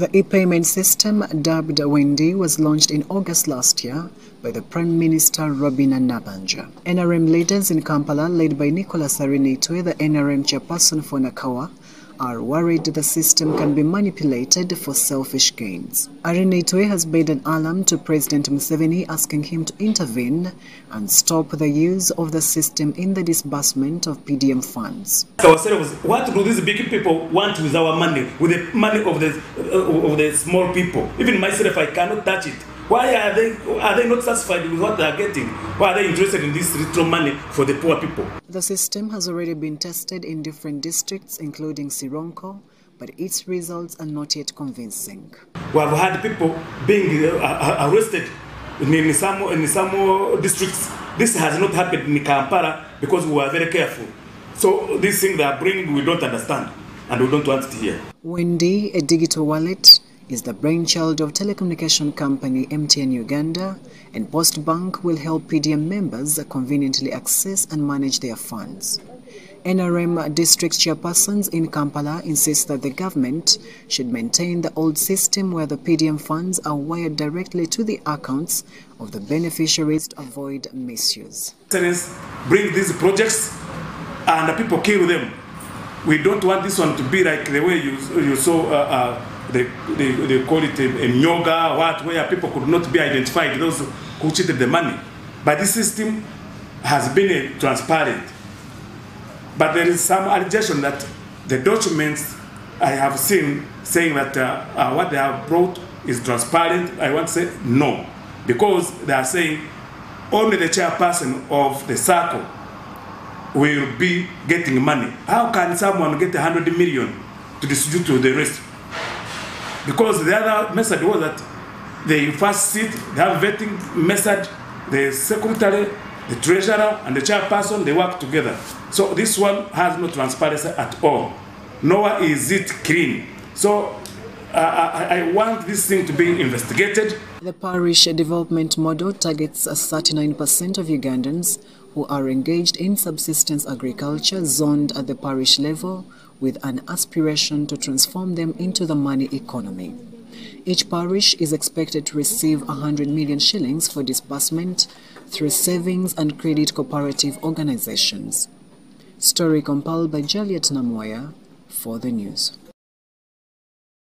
The e-payment system, dubbed Wendy, was launched in August last year by the Prime Minister Robina Nabanja. NRM leaders in Kampala, led by Nicholas Arinaitwe, the NRM chairperson for Nakawa, are worried the system can be manipulated for selfish gains. Arinaitwe has made an alarm to President Museveni asking him to intervene and stop the use of the system in the disbursement of PDM funds. Ourselves, what do these big people want with our money, with the money of the small people? Even myself, I cannot touch it. Why are they not satisfied with what they are getting? Why are they interested in this retro money for the poor people? The system has already been tested in different districts, including Sironko, but its results are not yet convincing. We have had people being arrested in some districts. This has not happened in Kampala because we are very careful. So this thing they are bringing, we don't understand, and we don't want it here. Wendy, a digital wallet, is the brainchild of telecommunication company MTN Uganda, and Postbank will help PDM members conveniently access and manage their funds. NRM district chairpersons in Kampala insist that the government should maintain the old system where the PDM funds are wired directly to the accounts of the beneficiaries to avoid misuse. Bring these projects and the people kill them. We don't want this one to be like the way you saw they call it a yoga, where people could not be identified, those who cheated the money. But this system has been transparent. But there is some allegation that the documents I have seen saying that what they have brought is transparent. I want to say no, because they are saying only the chairperson of the circle will be getting money. How can someone get 100 million to distribute to the rest? Because the other method was that they first sit, they have vetting method, the secretary, the treasurer, and the chairperson, they work together. So this one has no transparency at all, nor is it clean. So I want this thing to be investigated. The parish development model targets 39% of Ugandans who are engaged in subsistence agriculture zoned at the parish level, with an aspiration to transform them into the money economy. Each parish is expected to receive 100 million shillings for disbursement through savings and credit cooperative organizations. Story compiled by Juliet Namoya for the news.